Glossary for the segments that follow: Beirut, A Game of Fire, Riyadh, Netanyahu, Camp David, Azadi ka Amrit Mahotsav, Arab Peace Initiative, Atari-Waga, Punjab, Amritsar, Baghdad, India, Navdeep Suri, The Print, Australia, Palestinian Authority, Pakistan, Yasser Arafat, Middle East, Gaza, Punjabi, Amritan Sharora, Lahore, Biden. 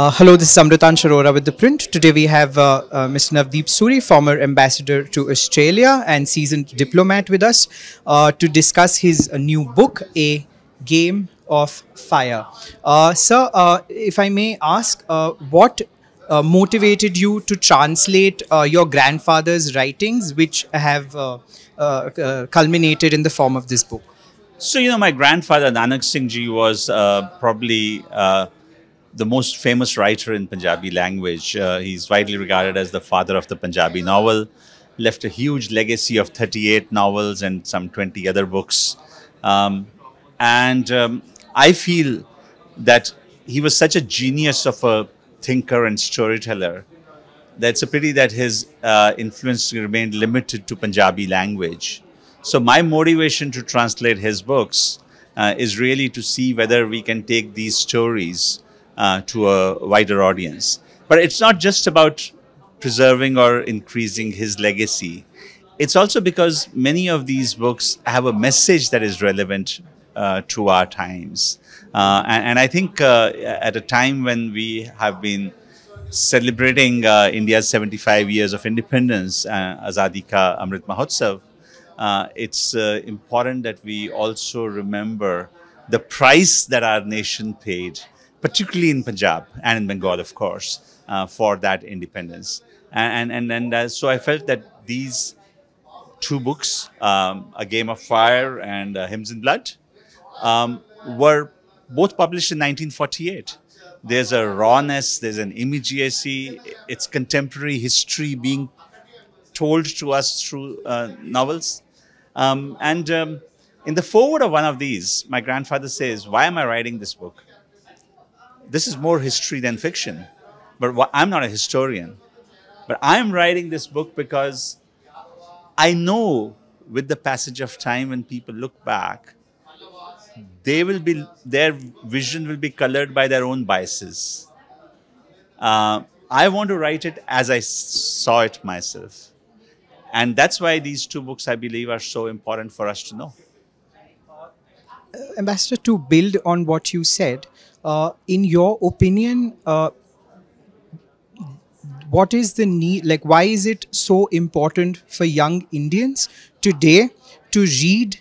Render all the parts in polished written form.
Hello, this is Amritan Sharora with The Print. Today we have Mr. Navdeep Suri, former ambassador to Australia and seasoned diplomat with us to discuss his new book, A Game of Fire. Sir, if I may ask, what motivated you to translate your grandfather's writings, which have culminated in the form of this book? So, you know, my grandfather, Nanak Singh ji, was probably the most famous writer in Punjabi language. He's widely regarded as the father of the Punjabi novel, left a huge legacy of 38 novels and some 20 other books. I feel that he was such a genius of a thinker and storyteller that it's a pity that his influence remained limited to Punjabi language. So my motivation to translate his books is really to see whether we can take these stories to a wider audience. But it's not just about preserving or increasing his legacy. It's also because many of these books have a message that is relevant to our times. And I think at a time when we have been celebrating India's 75 years of independence, Azadi ka Amrit Mahotsav, it's important that we also remember the price that our nation paid, particularly in Punjab and in Bengal, of course, for that independence. And so I felt that these two books, A Game of Fire and Hymns in Blood, were both published in 1948. There's a rawness, there's an immediacy, it's contemporary history being told to us through novels. In the foreword of one of these, my grandfather says, "Why am I writing this book? This is more history than fiction, but I'm not a historian. But I'm writing this book because I know with the passage of time, when people look back, their vision will be colored by their own biases. I want to write it as I saw it myself." And that's why these two books, I believe, are so important for us to know. Ambassador, to build on what you said, in your opinion, what is the need, like why is it so important for young Indians today to read,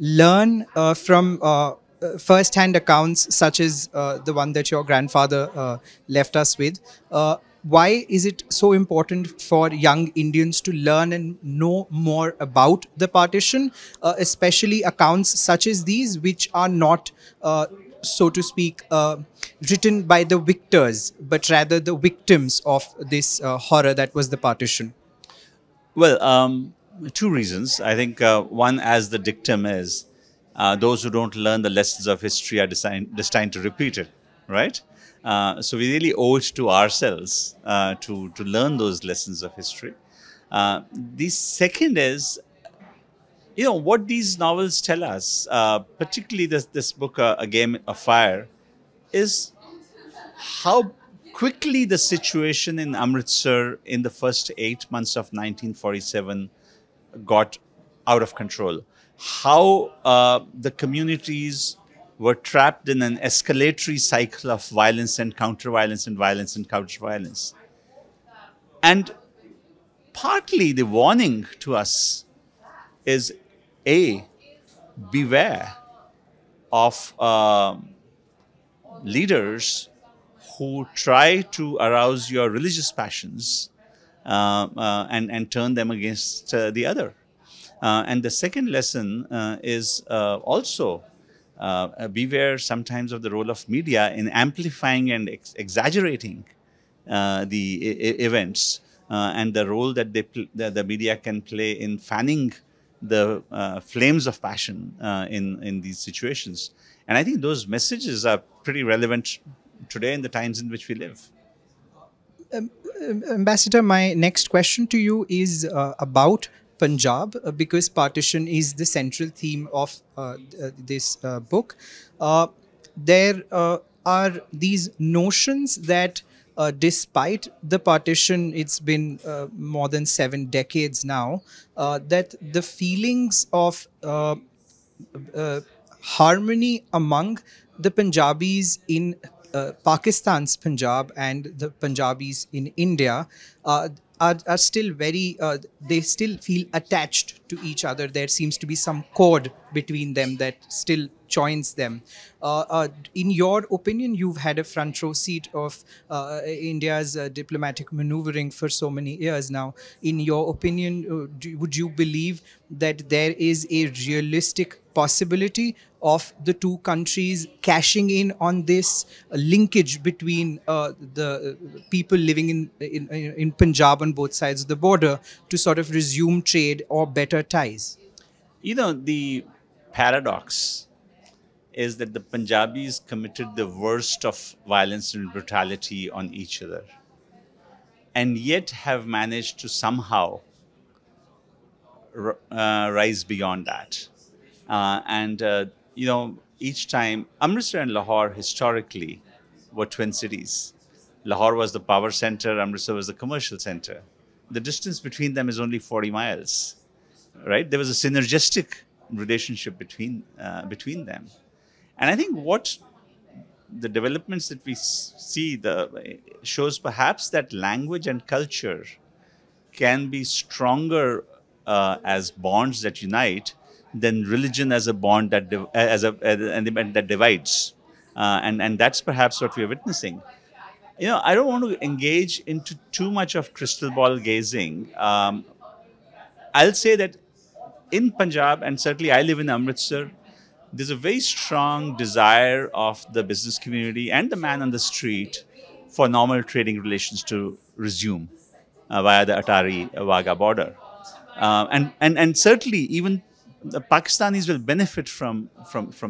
learn from first-hand accounts such as the one that your grandfather left us with? Why is it so important for young Indians to learn and know more about the partition, especially accounts such as these, which are not, so to speak, written by the victors, but rather the victims of this horror that was the partition? Well, two reasons. I think one, as the dictum is, those who don't learn the lessons of history are destined to repeat it, right? So we really owe it to ourselves to learn those lessons of history. The second is, you know, what these novels tell us, particularly this book, A Game of Fire, is how quickly the situation in Amritsar in the first 8 months of 1947 got out of control. How the communities were trapped in an escalatory cycle of violence and counter-violence and violence and counter-violence. And partly the warning to us is, A, beware of leaders who try to arouse your religious passions and turn them against the other. And the second lesson is also, beware sometimes of the role of media in amplifying and exaggerating the events and the role that the media can play in fanning the flames of passion in these situations. And I think those messages are pretty relevant today in the times in which we live. Ambassador, my next question to you is about Punjab, because partition is the central theme of this book. There are these notions that despite the partition, it's been more than 7 decades now, that the feelings of harmony among the Punjabis in Pakistan's Punjab and the Punjabis in India are still very, they still feel attached to each other. There seems to be some cord between them that still joins them. In your opinion, you've had a front row seat of India's diplomatic maneuvering for so many years now. In your opinion, would you believe that there is a realistic possibility of the two countries cashing in on this linkage between the people living in Punjab on both sides of the border to sort of resume trade or better ties? You know, the paradox is that the Punjabis committed the worst of violence and brutality on each other and yet have managed to somehow rise beyond that. You know, each time, Amritsar and Lahore historically were twin cities. Lahore was the power center, Amritsar was the commercial center. The distance between them is only 40 miles, right? There was a synergistic relationship between them. And I think what the developments that we see shows perhaps that language and culture can be stronger as bonds that unite than religion as a bond that divides, and that's perhaps what we are witnessing. You know, I don't want to engage into too much of crystal ball gazing. I'll say that in Punjab, and certainly I live in Amritsar, there's a very strong desire of the business community and the man on the street for normal trading relations to resume via the Atari-Waga border. And certainly even the Pakistanis will benefit from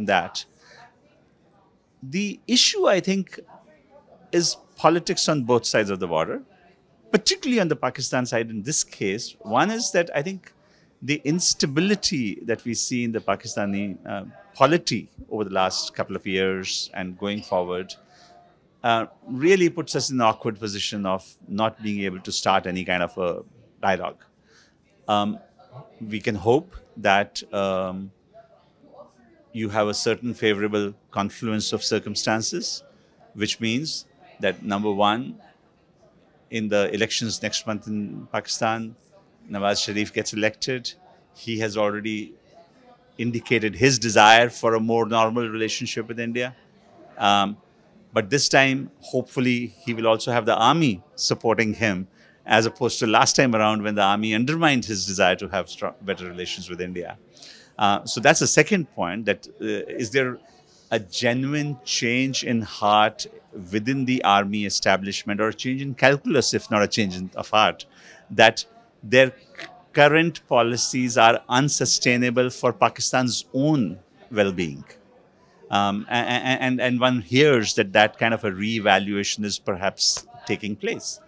that. The issue, I think, is politics on both sides of the border, particularly on the Pakistan side in this case. One is that I think the instability that we see in the Pakistani polity over the last couple of years and going forward really puts us in an awkward position of not being able to start any kind of a dialogue. We can hope that you have a certain favorable confluence of circumstances, which means that, number one, in the elections next month in Pakistan, Nawaz Sharif gets elected. He has already indicated his desire for a more normal relationship with India. But this time, hopefully, he will also have the army supporting him, as opposed to last time around when the army undermined his desire to have better relations with India. So that's the second point, that is there a genuine change in heart within the army establishment, or a change in calculus, if not a change of heart, that their current policies are unsustainable for Pakistan's own well-being. And one hears that that kind of a re-evaluation is perhaps taking place.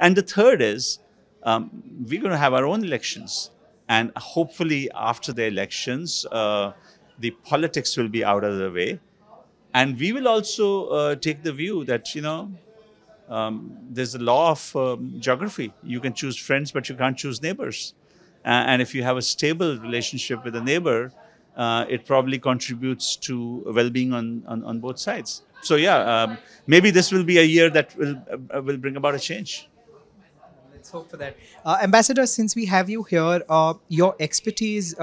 And the third is, we're going to have our own elections. And hopefully after the elections, the politics will be out of the way. And we will also take the view that, you know, there's a law of geography. You can choose friends, but you can't choose neighbors. And if you have a stable relationship with a neighbor, it probably contributes to well-being on both sides. So yeah, maybe this will be a year that will bring about a change. Let's hope for that. Ambassador, since we have you here, your expertise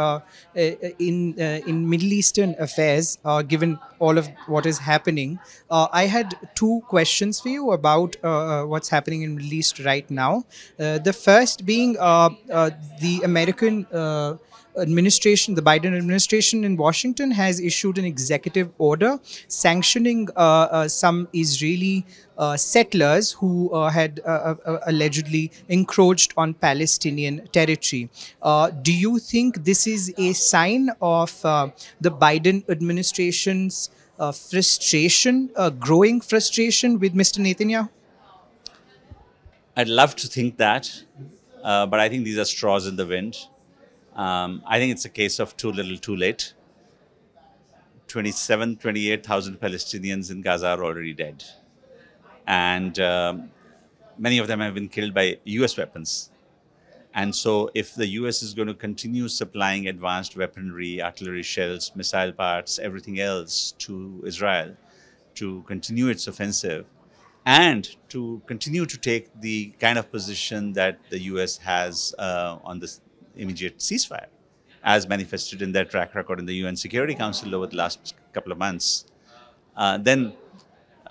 in Middle Eastern affairs, given all of what is happening, I had two questions for you about what's happening in the Middle East right now. The first being the American administration, the Biden administration in Washington has issued an executive order sanctioning some Israeli settlers who had allegedly encroached on Palestinian territory. Do you think this is a sign of the Biden administration's frustration, growing frustration with Mr. Netanyahu? I'd love to think that, but I think these are straws in the wind. I think it's a case of too little, too late. 28,000 Palestinians in Gaza are already dead. And many of them have been killed by US weapons. And so if the US is going to continue supplying advanced weaponry, artillery shells, missile parts, everything else to Israel, to continue its offensive and to continue to take the kind of position that the U.S. has on this immediate ceasefire, as manifested in their track record in the UN Security Council over the last couple of months. Then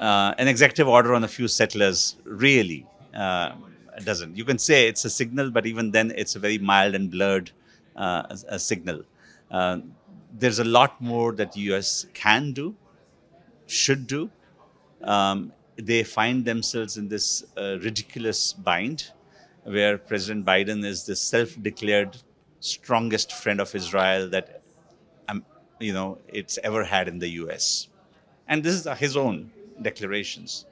an executive order on a few settlers really doesn't. You can say it's a signal, but even then it's a very mild and blurred a signal. There's a lot more that the U.S. can do, should do. They find themselves in this ridiculous bind where President Biden is the self-declared strongest friend of Israel that, you know, it's ever had in the U.S. And this is his own declarations.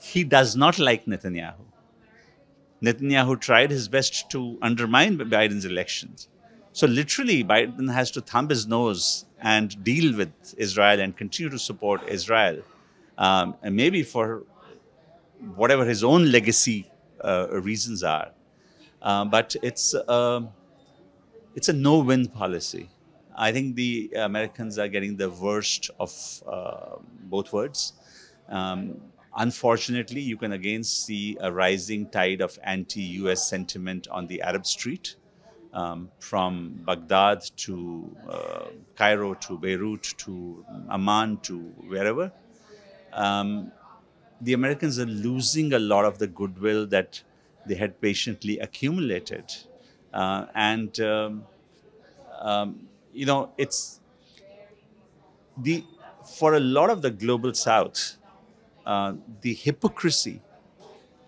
He does not like Netanyahu. Netanyahu tried his best to undermine Biden's elections. So literally, Biden has to thumb his nose and deal with Israel and continue to support Israel. And maybe for whatever his own legacy reasons are. But it's a no-win policy. I think the Americans are getting the worst of both worlds. Unfortunately, you can again see a rising tide of anti-US sentiment on the Arab street, from Baghdad to Cairo to Beirut to Amman to wherever. The Americans are losing a lot of the goodwill that they had patiently accumulated. You know, it's for a lot of the global South, the hypocrisy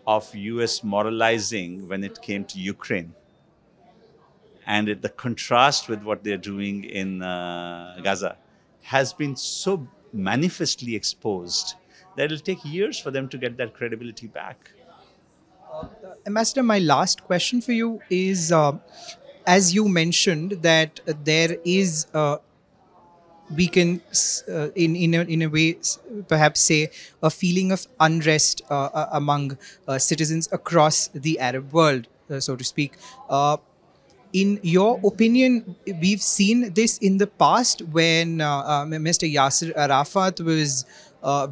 of US moralizing when it came to Ukraine and the contrast with what they're doing in Gaza has been so manifestly exposed that it'll take years for them to get that credibility back. Ambassador, my last question for you is, as you mentioned that there is, we can in a way perhaps say a feeling of unrest among citizens across the Arab world, so to speak. In your opinion, we've seen this in the past when Mr. Yasser Arafat was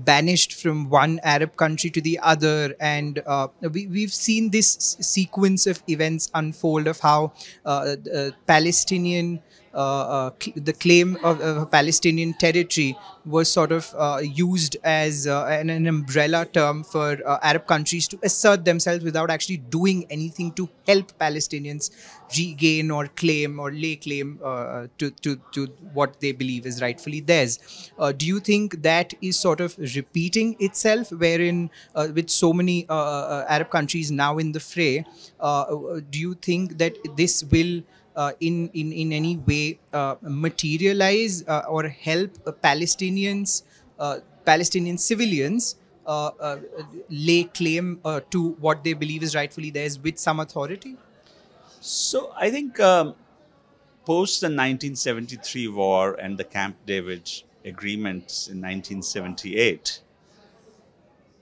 banished from one Arab country to the other, and we've seen this sequence of events unfold of how the claim of Palestinian territory was sort of used as an umbrella term for Arab countries to assert themselves without actually doing anything to help Palestinians regain or claim or lay claim to what they believe is rightfully theirs. Do you think that is sort of repeating itself, wherein with so many Arab countries now in the fray, do you think that this will in any way materialize or help Palestinian civilians lay claim to what they believe is rightfully theirs with some authority? So I think post the 1973 war and the Camp David agreements in 1978,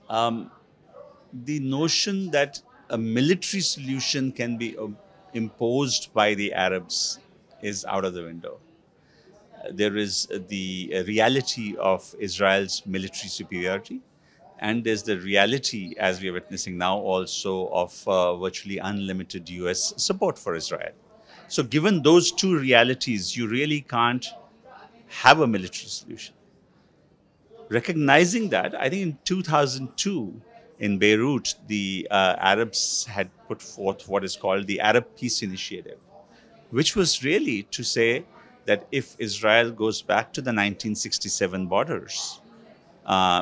the notion that a military solution can be imposed by the Arabs is out of the window. There is the reality of Israel's military superiority, and there's the reality, as we are witnessing now also, of virtually unlimited US support for Israel. So given those two realities, you really can't have a military solution. Recognizing that, I think in 2002, in Beirut, the Arabs had put forth what is called the Arab Peace Initiative, which was really to say that if Israel goes back to the 1967 borders,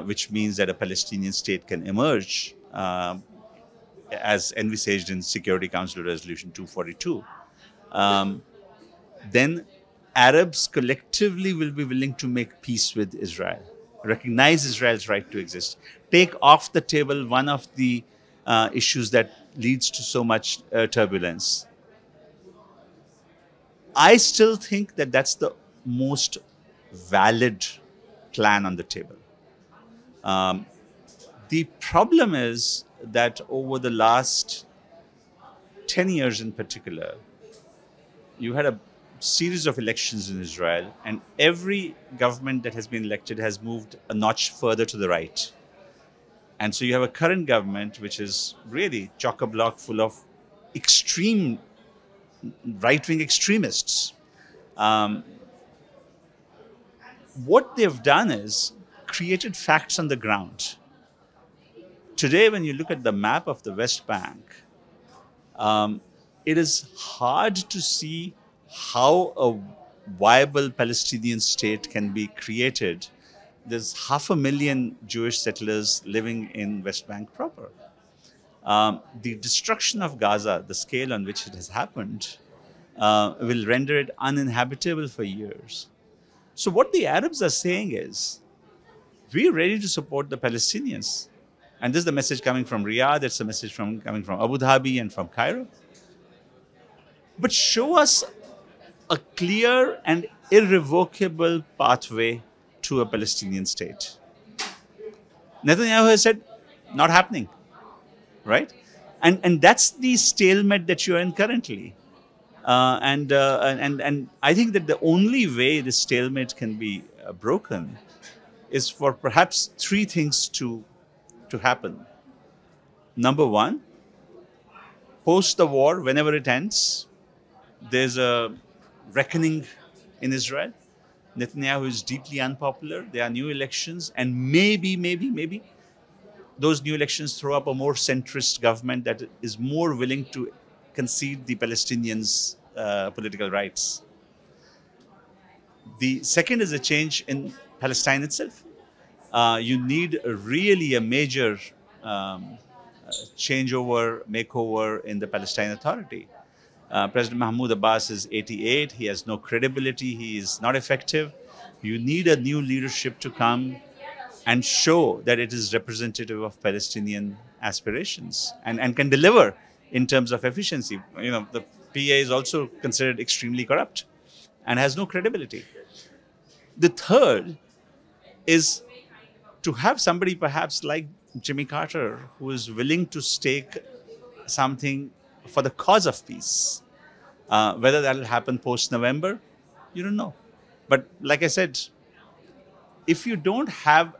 which means that a Palestinian state can emerge as envisaged in Security Council Resolution 242, then Arabs collectively will be willing to make peace with Israel, recognize Israel's right to exist, take off the table one of the issues that leads to so much turbulence. I still think that that's the most valid plan on the table. The problem is that over the last 10 years in particular, you had a series of elections in Israel, and every government that has been elected has moved a notch further to the right. And so you have a current government which is really chock-a-block full of extreme right-wing extremists. What they've done is created facts on the ground. Today, when you look at the map of the West Bank, it is hard to see how a viable Palestinian state can be created. There's 500,000 Jewish settlers living in West Bank proper. The destruction of Gaza, the scale on which it has happened, will render it uninhabitable for years. So what the Arabs are saying is, we're ready to support the Palestinians. And this is the message coming from Riyadh, it's a message coming from Abu Dhabi and from Cairo. But show us a clear and irrevocable pathway to a Palestinian state. Netanyahu has said, not happening, right? And that's the stalemate that you're in currently. And I think that the only way this stalemate can be broken is for perhaps three things to happen. Number one, post the war, whenever it ends, there's a reckoning in Israel. Netanyahu is deeply unpopular. There are new elections, and maybe those new elections throw up a more centrist government that is more willing to concede the Palestinians' political rights. The second is a change in Palestine itself. You need really a major changeover, makeover in the Palestine Authority. President Mahmoud Abbas is 88. He has no credibility. He is not effective. You need a new leadership to come and show that it is representative of Palestinian aspirations and can deliver in terms of efficiency. You know, the PA is also considered extremely corrupt and has no credibility. The third is to have somebody perhaps like Jimmy Carter, who is willing to stake something for the cause of peace. Whether that will happen post-November, you don't know. But like I said, if you don't have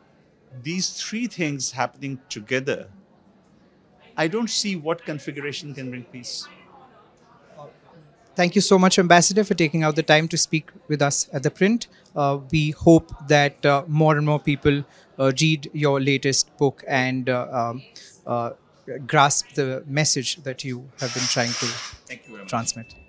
these three things happening together, I don't see what configuration can bring peace. Thank you so much, Ambassador, for taking out the time to speak with us at The Print. We hope that more and more people read your latest book and grasp the message that you have been trying to transmit. Thank you very much.